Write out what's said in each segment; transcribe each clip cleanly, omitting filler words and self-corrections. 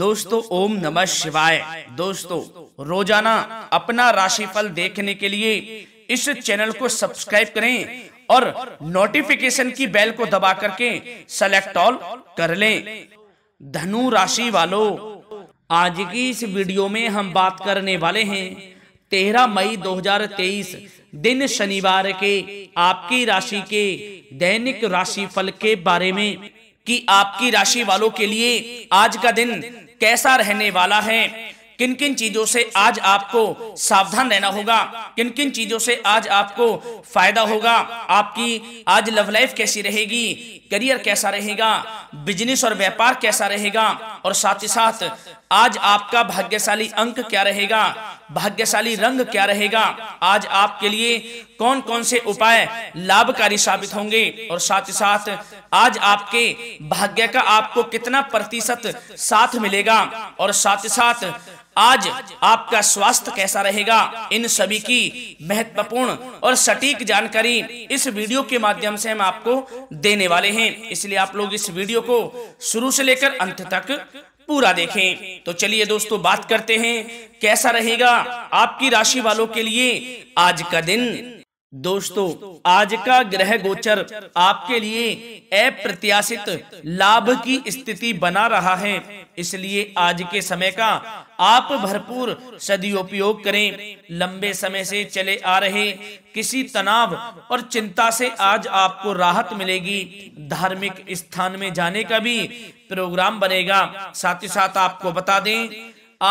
दोस्तों ओम नमः शिवाय। दोस्तों रोजाना अपना राशिफल देखने के लिए इस चैनल को सब्सक्राइब करें और नोटिफिकेशन की बेल को दबा करके सेलेक्ट ऑल कर लें। धनु राशि वालों, आज की इस वीडियो में हम बात करने वाले हैं 13 मई 2023 दिन शनिवार के आपकी राशि के दैनिक राशिफल के बारे में कि आपकी राशि वालों के लिए आज का दिन कैसा रहने वाला है, किन किन चीजों से आज आपको सावधान रहना होगा, किन किन चीजों से आज आपको फायदा होगा, आपकी आज लव लाइफ कैसी रहेगी, करियर कैसा रहेगा, बिजनेस और व्यापार कैसा रहेगा, और साथ ही साथ आज आपका भाग्यशाली अंक क्या रहेगा, भाग्यशाली रंग क्या रहेगा, आज आपके लिए कौन कौन से उपाय लाभकारी साबित होंगे, और साथ ही साथ आज आपके भाग्य का आपको कितना प्रतिशत साथ मिलेगा, और साथ ही साथ आज आपका स्वास्थ्य कैसा रहेगा, इन सभी की महत्वपूर्ण और सटीक जानकारी इस वीडियो के माध्यम से हम आपको देने वाले हैं। इसलिए आप लोग इस वीडियो को शुरू से लेकर अंत तक पूरा देखें। तो चलिए दोस्तों बात करते हैं कैसा रहेगा आपकी राशि वालों के लिए आज का दिन। दोस्तों आज का ग्रह गोचर आपके लिए अप्रत्याशित लाभ की स्थिति बना रहा है, इसलिए आज के समय का आप भरपूर सदुपयोग करें। लंबे समय से चले आ रहे किसी तनाव और चिंता से आज आपको राहत मिलेगी। धार्मिक स्थान में जाने का भी प्रोग्राम बनेगा। साथ ही साथ आपको बता दें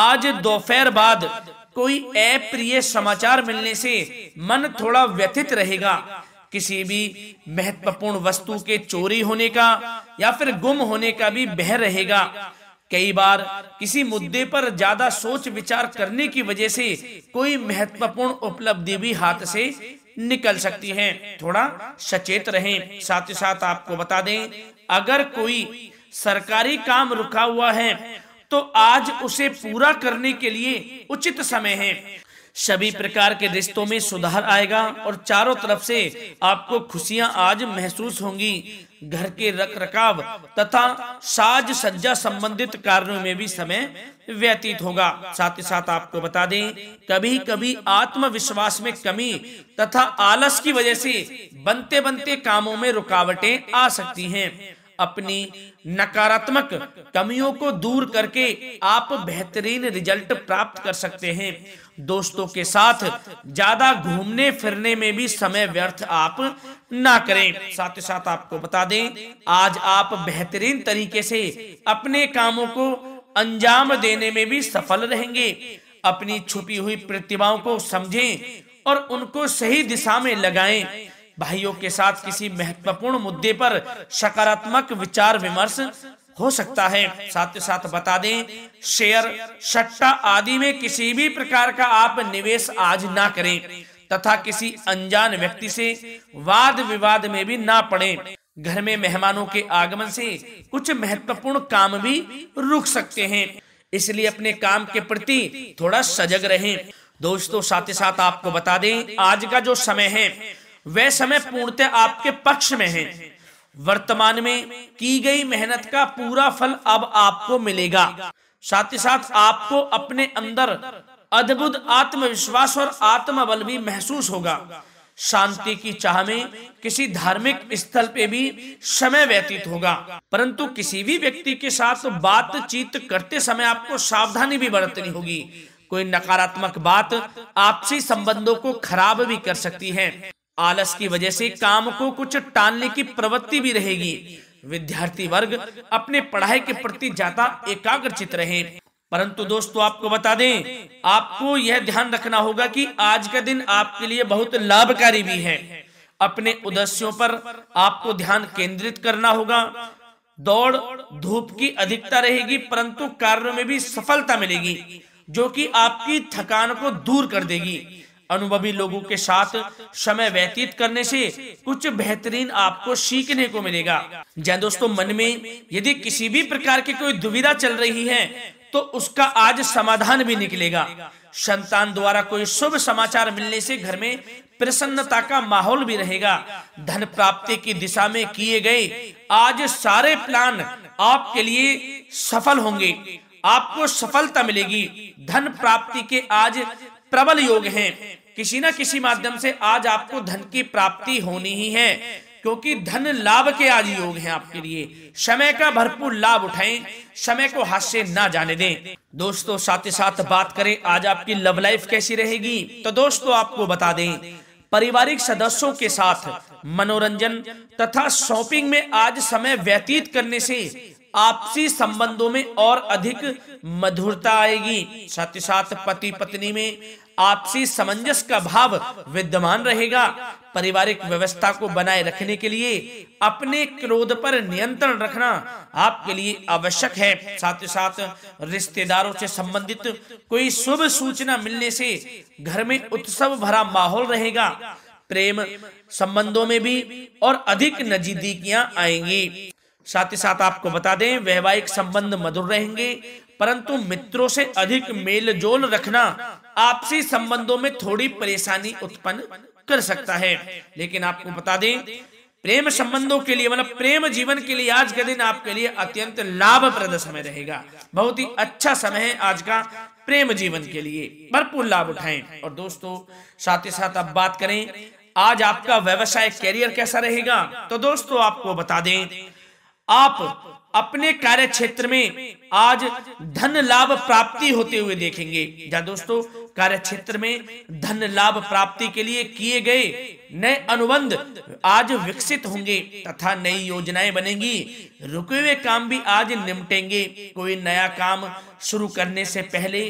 आज दोपहर बाद कोई अप्रिय समाचार मिलने से मन थोड़ा व्यथित रहेगा। किसी भी महत्वपूर्ण वस्तु के चोरी होने का या फिर गुम होने का भी भय रहेगा। कई बार किसी मुद्दे पर ज्यादा सोच विचार करने की वजह से कोई महत्वपूर्ण उपलब्धि भी हाथ से निकल सकती है, थोड़ा सचेत रहें। साथ ही साथ आपको बता दें अगर कोई सरकारी काम रुका हुआ है तो आज उसे पूरा करने के लिए उचित समय है। सभी प्रकार के रिश्तों में सुधार आएगा और चारों तरफ से आपको खुशियां आज महसूस होंगी। घर के रखरखाव तथा साज सज्जा संबंधित कार्यों में भी समय व्यतीत होगा। साथ ही साथ आपको बता दें कभी कभी आत्मविश्वास में कमी तथा आलस की वजह से बनते बनते कामों में रुकावटें आ सकती हैं। अपनी नकारात्मक कमियों को दूर करके आप बेहतरीन रिजल्ट प्राप्त कर सकते हैं। दोस्तों के साथ ज्यादा घूमने फिरने में भी समय व्यर्थ आप ना करें। साथ ही साथ आपको बता दें आज आप बेहतरीन तरीके से अपने कामों को अंजाम देने में भी सफल रहेंगे। अपनी छुपी हुई प्रतिभाओं को समझें और उनको सही दिशा में लगाएं। भाइयों के साथ किसी महत्वपूर्ण मुद्दे पर सकारात्मक विचार विमर्श हो सकता है। साथ ही साथ बता दें शेयर सट्टा आदि में किसी भी प्रकार का आप निवेश आज ना करें तथा किसी अनजान व्यक्ति से वाद विवाद में भी ना पड़े। घर में मेहमानों के आगमन से कुछ महत्वपूर्ण काम भी रुक सकते हैं, इसलिए अपने काम के प्रति थोड़ा सजग रहें। दोस्तों साथ ही साथ आपको बता दें आज का जो समय है वह समय पूर्णतः आपके पक्ष में है। वर्तमान में की गई मेहनत का पूरा फल अब आपको मिलेगा। साथ ही साथ आपको अपने अंदर अद्भुत आत्मविश्वास और आत्मबल भी महसूस होगा। शांति की चाह में किसी धार्मिक स्थल पे भी समय व्यतीत होगा, परंतु किसी भी व्यक्ति के साथ बातचीत करते समय आपको सावधानी भी बरतनी होगी। कोई नकारात्मक बात आपसी संबंधों को खराब भी कर सकती है। आलस की वजह से काम को कुछ टालने की प्रवृत्ति भी रहेगी। विद्यार्थी वर्ग अपने पढ़ाई के प्रति ज्यादा एकाग्रचित रहें। परंतु दोस्तों आपको बता दें आपको यह ध्यान रखना होगा कि आज का दिन आपके लिए बहुत लाभकारी भी है। अपने उद्देश्यों पर आपको ध्यान केंद्रित करना होगा। दौड़ धूप की अधिकता रहेगी, परंतु कार्यों में भी सफलता मिलेगी जो कि आपकी थकान को दूर कर देगी। अनुभवी लोगों के साथ समय व्यतीत करने से कुछ बेहतरीन आपको सीखने को मिलेगा। जय दोस्तों, मन में यदि किसी भी प्रकार की कोई दुविधा चल रही है तो उसका आज समाधान भी निकलेगा। संतान द्वारा कोई शुभ समाचार मिलने से घर में प्रसन्नता का माहौल भी रहेगा। धन प्राप्ति की दिशा में किए गए आज सारे प्लान आपके लिए सफल होंगे। आपको सफलता मिलेगी। धन प्राप्ति के आज प्रबल योग हैं। किसी ना किसी माध्यम से आज आपको धन की प्राप्ति होनी ही है, क्योंकि धन लाभ के आज योग हैं आपके लिए। समय का भरपूर लाभ उठाएं, समय को हाथ से ना जाने दें। दोस्तों, साथ ही साथ बात करें आज आपकी लव लाइफ कैसी रहेगी, तो दोस्तों आपको बता दें, पारिवारिक सदस्यों के साथ मनोरंजन तथा शॉपिंग में आज समय व्यतीत करने से आपसी संबंधों में और अधिक मधुरता आएगी। साथ ही साथ पति पत्नी में आपसी समंजस का भाव विद्यमान रहेगा। पारिवारिक व्यवस्था को बनाए रखने के लिए अपने क्रोध पर नियंत्रण रखना आपके लिए आवश्यक है। साथ ही साथ रिश्तेदारों से संबंधित कोई शुभ सूचना मिलने से घर में उत्सव भरा माहौल रहेगा। प्रेम संबंधों में भी और अधिक नजदीकियां आएंगी। साथ ही साथ आपको बता दें, वैवाहिक संबंध मधुर रहेंगे, परंतु मित्रों से अधिक मेलजोल रखना आपसी संबंधों में थोड़ी परेशानी उत्पन्न कर सकता है। लेकिन आपको बता दें, प्रेम संबंधों के लिए, मतलब प्रेम जीवन के लिए आज का दिन आपके लिए अत्यंत लाभप्रद समय रहेगा। बहुत ही अच्छा समय है आज का प्रेम जीवन के लिए, भरपूर लाभ उठाएं। और दोस्तों, साथ ही साथ अब बात करें आज आपका व्यवसाय कैरियर कैसा रहेगा, तो दोस्तों आपको बता दें, आप अपने कार्य क्षेत्र में आज धन लाभ प्राप्ति होते हुए देखेंगे। या दोस्तों, कार्य क्षेत्र में धन लाभ प्राप्ति के लिए किए गए नए अनुबंध आज विकसित होंगे तथा नई योजनाएं बनेंगी। रुके हुए काम भी आज निपटेंगे। कोई नया काम शुरू करने से पहले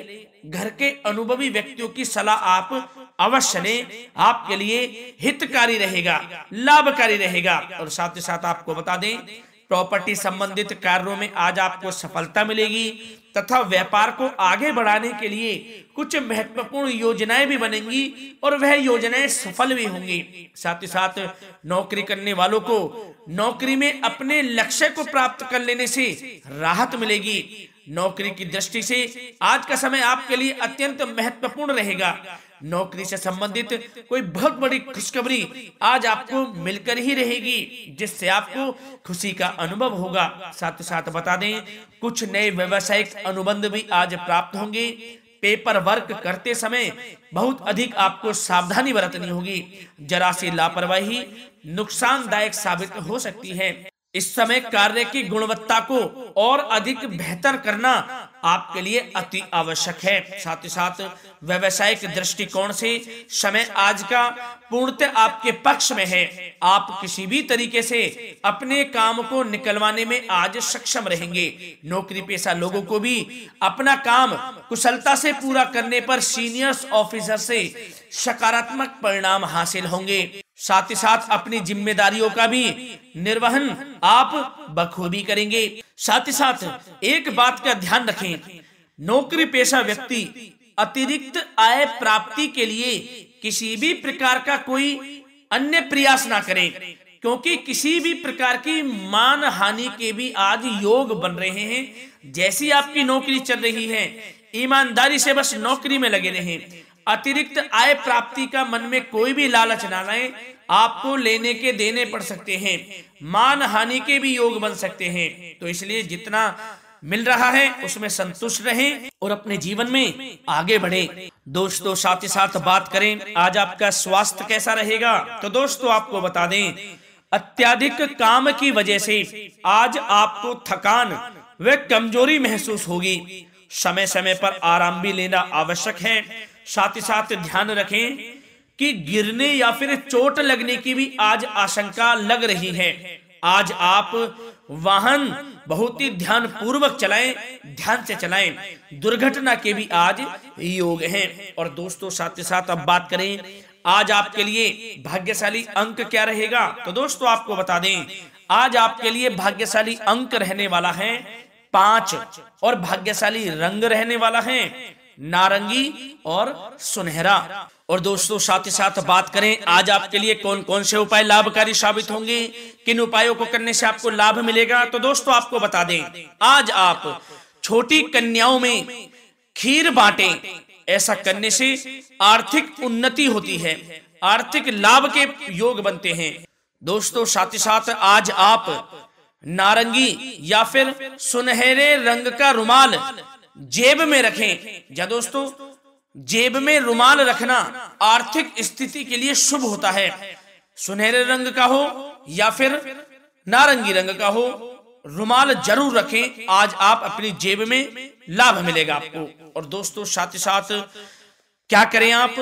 घर के अनुभवी व्यक्तियों की सलाह आप अवश्य लें, आपके लिए हितकारी रहेगा, लाभकारी रहेगा। और साथ ही साथ आपको बता दें, प्रॉपर्टी संबंधित कार्यों में आज आपको सफलता मिलेगी तथा व्यापार को आगे बढ़ाने के लिए कुछ महत्वपूर्ण योजनाएं भी बनेंगी और वह योजनाएं सफल भी होंगी। साथ ही साथ नौकरी करने वालों को नौकरी में अपने लक्ष्य को प्राप्त कर लेने से राहत मिलेगी। नौकरी की दृष्टि से आज का समय आपके लिए अत्यंत महत्वपूर्ण रहेगा। नौकरी से संबंधित कोई बहुत बड़ी खुशखबरी आज आपको मिलकर ही रहेगी, जिससे आपको खुशी का अनुभव होगा। साथ ही साथ बता दें, कुछ नए व्यावसायिक अनुबंध भी आज प्राप्त होंगे। पेपर वर्क करते समय बहुत अधिक आपको सावधानी बरतनी होगी। जरा सी लापरवाही नुकसानदायक साबित हो सकती है। इस समय कार्य की गुणवत्ता को और अधिक बेहतर करना आपके लिए अति आवश्यक है। साथ ही साथ व्यवसायिक दृष्टिकोण से समय आज का पूर्णतः आपके पक्ष में है। आप किसी भी तरीके से अपने काम को निकलवाने में आज सक्षम रहेंगे। नौकरी पेशा लोगों को भी अपना काम कुशलता से पूरा करने पर सीनियर्स ऑफिसर से सकारात्मक परिणाम हासिल होंगे। साथ ही साथ अपनी जिम्मेदारियों का भी निर्वहन आप बखूबी करेंगे। साथ ही साथ एक बात का ध्यान रखें, नौकरी पेशा व्यक्ति अतिरिक्त आय प्राप्ति के लिए किसी भी प्रकार का कोई अन्य प्रयास ना करें, क्योंकि किसी भी प्रकार की मान हानि के भी आज योग बन रहे हैं। जैसी आपकी नौकरी चल रही है, ईमानदारी से बस नौकरी में लगे रहें। अतिरिक्त आय प्राप्ति का मन में कोई भी लालच ना लाएं, आपको लेने के देने पड़ सकते हैं। मान हानि के भी योग बन सकते हैं, तो इसलिए जितना मिल रहा है उसमें संतुष्ट रहें और अपने जीवन में आगे बढ़ें। दोस्तों, साथ ही साथ बात करें आज आपका स्वास्थ्य कैसा रहेगा, तो दोस्तों आपको बता दें, अत्यधिक काम की वजह से आज आपको थकान व कमजोरी महसूस होगी। समय समय पर आराम भी लेना आवश्यक है। साथ ही साथ ध्यान रखें कि गिरने या फिर चोट लगने की भी आज आशंका लग रही है। आज आप वाहन बहुत ही ध्यान पूर्वक चलाएं, ध्यान से चलाएं। दुर्घटना के भी आज योग हैं। और दोस्तों, साथ ही साथ अब बात करें आज आपके लिए भाग्यशाली अंक क्या रहेगा, तो दोस्तों आपको बता दें, आज आपके लिए भाग्यशाली अंक रहने वाला है 5 और भाग्यशाली रंग रहने वाला है नारंगी और सुनहरा। और दोस्तों, साथ ही साथ बात करें आज आपके लिए कौन कौन से उपाय लाभकारी साबित होंगे, किन उपायों को करने से आपको लाभ मिलेगा, तो दोस्तों आपको बता दें, आज आप छोटी कन्याओं में खीर बांटें। ऐसा करने से आर्थिक उन्नति होती है, आर्थिक लाभ के योग बनते हैं। दोस्तों, साथ ही साथ आज आप नारंगी या फिर सुनहरे रंग का रुमाल जेब में रखें। या दोस्तों, जेब में रुमाल रखना आर्थिक स्थिति के लिए शुभ होता है। सुनहरे रंग का हो या फिर नारंगी रंग का हो, रुमाल जरूर रखें। आज आप अपनी जेब में लाभ मिलेगा आपको। और दोस्तों, साथ ही साथ क्या करें आप,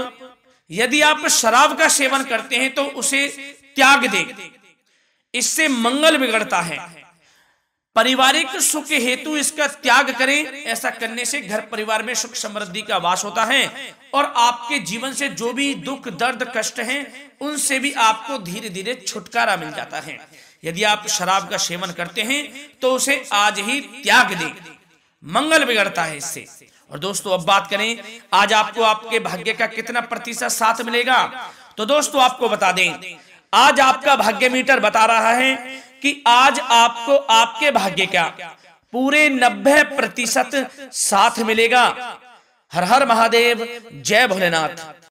यदि आप शराब का सेवन करते हैं तो उसे त्याग दें, इससे मंगल बिगड़ता है। पारिवारिक सुख के हेतु इसका त्याग करें। ऐसा करने से घर परिवार में सुख समृद्धि का वास होता है और आपके जीवन से जो भी दुख दर्द कष्ट हैं उनसे भी आपको धीरे धीरे छुटकारा मिल जाता है। यदि आप शराब का सेवन करते हैं तो उसे आज ही त्याग दें, मंगल बिगड़ता है इससे। और दोस्तों, अब बात करें आज आपको आपके भाग्य का कितना प्रतिशत साथ मिलेगा। तो दोस्तों, आपको बता दें, आज आपका भाग्य मीटर बता रहा है कि आज आपको आपके भाग्य का पूरे 90% साथ मिलेगा। हर हर महादेव, जय भोलेनाथ।